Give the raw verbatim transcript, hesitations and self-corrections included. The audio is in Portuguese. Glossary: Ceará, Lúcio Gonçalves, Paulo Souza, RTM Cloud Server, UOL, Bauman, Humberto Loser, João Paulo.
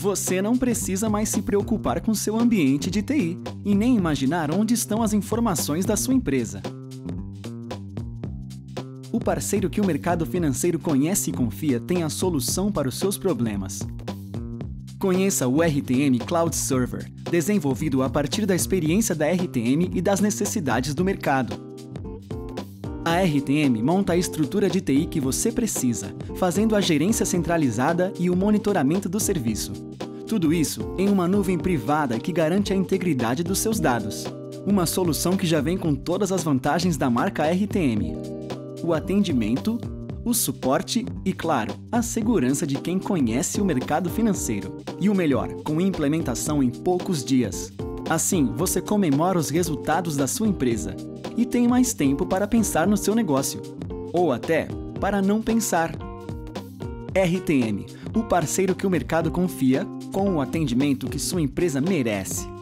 Você não precisa mais se preocupar com seu ambiente de T I e nem imaginar onde estão as informações da sua empresa. O parceiro que o mercado financeiro conhece e confia tem a solução para os seus problemas. Conheça o R T M Cloud Server, desenvolvido a partir da experiência da R T M e das necessidades do mercado. A R T M monta a estrutura de T I que você precisa, fazendo a gerência centralizada e o monitoramento do serviço. Tudo isso em uma nuvem privada que garante a integridade dos seus dados. Uma solução que já vem com todas as vantagens da marca R T M. O atendimento, o suporte e, claro, a segurança de quem conhece o mercado financeiro. E o melhor, com implementação em poucos dias. Assim, você comemora os resultados da sua empresa e tem mais tempo para pensar no seu negócio, ou até para não pensar. R T M, o parceiro que o mercado confia, com o atendimento que sua empresa merece.